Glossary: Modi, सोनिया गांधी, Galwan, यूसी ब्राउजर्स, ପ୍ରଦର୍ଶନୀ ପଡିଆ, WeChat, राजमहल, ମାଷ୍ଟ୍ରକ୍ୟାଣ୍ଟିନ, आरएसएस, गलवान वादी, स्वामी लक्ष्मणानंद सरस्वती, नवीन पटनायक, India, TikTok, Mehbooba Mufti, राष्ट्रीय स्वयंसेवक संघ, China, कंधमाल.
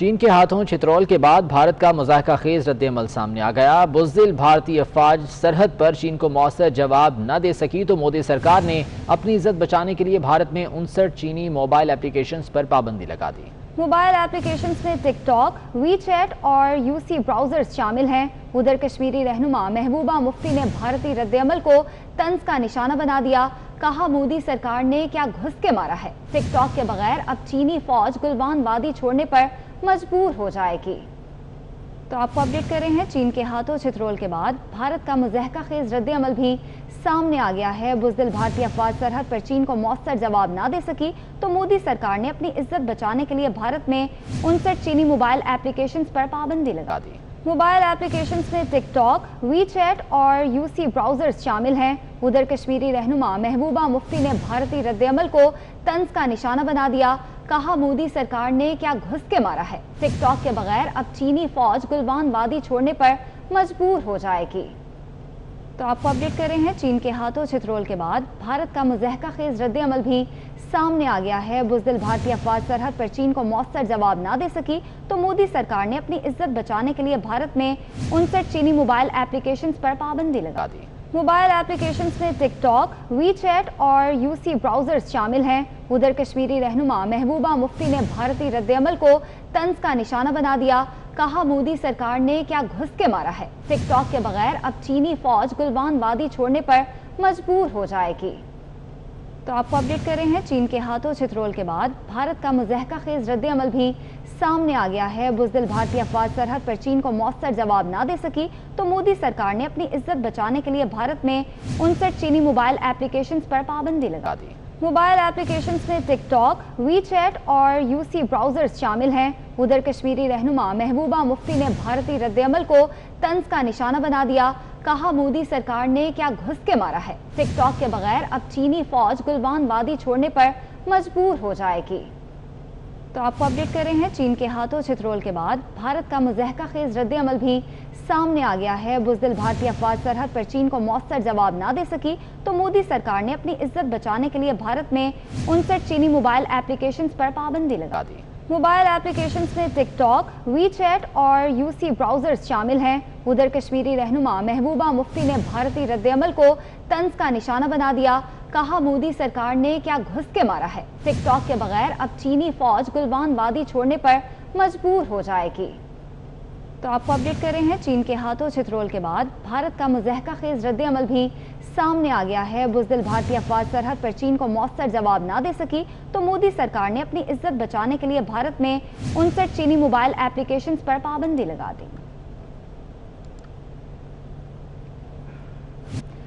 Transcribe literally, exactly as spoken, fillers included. चीन के हाथों छित्रौल के बाद भारत का मजाहका खेज रद्दअमल सामने आ गया। बुज़दिल भारतीय अफवाज सरहद पर चीन को मौसर जवाब न दे सकी तो मोदी सरकार ने अपनी इज्जत बचाने के लिए भारत में उनसठ चीनी मोबाइल एप्लीकेशंस पर पाबंदी लगा दी। मोबाइल एप्लीकेशंस में टिकटॉक, वीचैट और यूसी ब्राउजर्स शामिल हैं। उधर कश्मीरी रहनुमा महबूबा मुफ्ती ने भारतीय रद्दअमल को तंज का निशाना बना दिया। कहा, मोदी सरकार ने क्या घुस के मारा है। टिकटॉक के बगैर अब चीनी फौज गलवान वादी छोड़ने पर मजबूर हो जाएगी। तो आपको अपडेट कर रहे हैं, चीन के हाथों छितरोल के बाद भारत का मजहका खेज रद्दअमल भी सामने आ गया है। बुज़दिल भारतीय अफवाज सरहद पर चीन को मौसर जवाब ना दे सकी तो मोदी सरकार ने अपनी इज्जत बचाने के लिए भारत में उनसठ चीनी मोबाइल एप्लीकेशंस पर पाबंदी लगा दी। मोबाइल एप्लीकेशंस में टिकटॉक, वीचैट और यूसी ब्राउजर्स शामिल हैं। उधर कश्मीरी रहनुमा महबूबा मुफ्ती ने भारतीय रद्दअमल को तंज का निशाना बना दिया। कहा, मोदी सरकार ने क्या घुस के मारा है। टिकटॉक के बगैर अब चीनी फौज गुलवान वादी छोड़ने पर मजबूर हो जाएगी। तो आपको अपडेट कर रहे हैं, चीन के हाथों छितरोल के बाद भारत का मजहका खेज रद्दअमल भी सामने आ गया है। बुज़दिल भारतीय अफवाज सरहद पर चीन को मौसर जवाब ना दे सकी तो मोदी सरकार ने अपनी इज्जत बचाने के लिए भारत में उनसठ चीनी मोबाइल एप्लीकेशंस पर पाबंदी लगा दी। मोबाइल एप्लीकेशंस में टिकटॉक, वीचैट और यूसी ब्राउजर्स शामिल हैं। उधर कश्मीरी रहनुमा महबूबा मुफ्ती ने भारतीय रद्दअमल को तंज का निशाना बना दिया। कहा, मोदी सरकार ने क्या घुस के मारा है। टिकटॉक के बगैर अब चीनी फौज गुलवान वादी छोड़ने पर मजबूर हो जाएगी। तो आपको अपडेट कर रहे हैं, चीन के हाथों छितरोल के बाद भारत का मजहका खेज रद्दअमल भी सामने आ गया है। बुज़दिल भारतीय अफवाज सरहद पर चीन को मौसर जवाब ना दे सकी तो मोदी सरकार ने अपनी इज्जत बचाने के लिए भारत में उनसठ चीनी मोबाइल एप्लीकेशंस पर पाबंदी लगा दी। मोबाइल एप्लीकेशंस में टिकटॉक, वीचैट और यूसी ब्राउजर्स शामिल हैं। उधर कश्मीरी रहनुमा महबूबा मुफ्ती ने भारतीय रद्दअमल को तंज का निशाना बना दिया। कहा, मोदी सरकार ने क्या घुस के मारा है। टिकटॉक के बगैर अब चीनी फौज गुलवान वादी छोड़ने पर मजबूर हो जाएगी। तो आपको अपडेट कर रहे हैं, चीन के हाथों छितरोल के बाद भारत का मजहका खेज रद्दअमल भी सामने आ गया है। बुज़दिल भारतीय अफवाज सरहद पर चीन को मौसर जवाब ना दे सकी तो मोदी सरकार ने अपनी इज्जत बचाने के लिए भारत में उनसठ चीनी मोबाइल एप्लीकेशंस पर पाबंदी लगा दी। मोबाइल एप्लीकेशंस में टिकटॉक, वीचैट और यूसी ब्राउजर्स शामिल हैं। उधर कश्मीरी रहनुमा महबूबा मुफ्ती ने भारतीय रद्दअमल को तंज का निशाना बना दिया। कहा, मोदी सरकार ने क्या घुस के मारा है। टिकटॉक के बगैर अब चीनी फौज गुलवान वादी छोड़ने पर मजबूर हो जाएगी। तो आपको अपडेट कर रहे हैं, चीन के हाथों छितरोल के बाद भारत का मजहका खेज रद्दअमल भी सामने आ गया है। बुज़दिल भारतीय अफवाज सरहद पर चीन को मौसर जवाब ना दे सकी तो मोदी सरकार ने अपनी इज्जत बचाने के लिए भारत में उनसठ चीनी मोबाइल एप्लीकेशंस पर पाबंदी लगा दी।